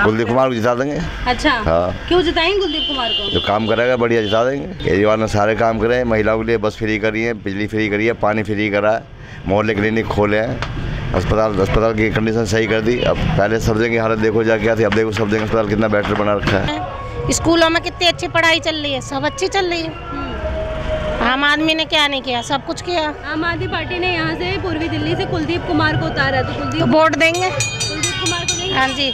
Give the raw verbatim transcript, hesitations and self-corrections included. कुलदीप कुमार को जिता देंगे। अच्छा हाँ। क्यों जिताएंगे कुलदीप कुमार को? जो काम करेगा बढ़िया जिता देंगे। केजरीवाल ने सारे काम करे हैं, महिलाओं के लिए बस फ्री करी है, बिजली फ्री करी है, पानी फ्री करा है, मोहल्ले क्लिनिक खोले हैं, अस्पताल अस्पताल की कंडीशन सही कर दी। अब पहले सफदे की हालत देखो जा क्या थी, अब देखो सफदे अस्पताल कितना बेटर बना रखा है। स्कूलों में कितनी अच्छी पढ़ाई चल रही है, सब अच्छी चल रही है। आम आदमी ने क्या नहीं किया, सब कुछ किया। आम आदमी पार्टी ने यहाँ से पूर्वी दिल्ली से कुलदीप कुमार को उतारा, तो कुलदीप तो वोट देंगे कुलदीप कुमार को। हाँ जी।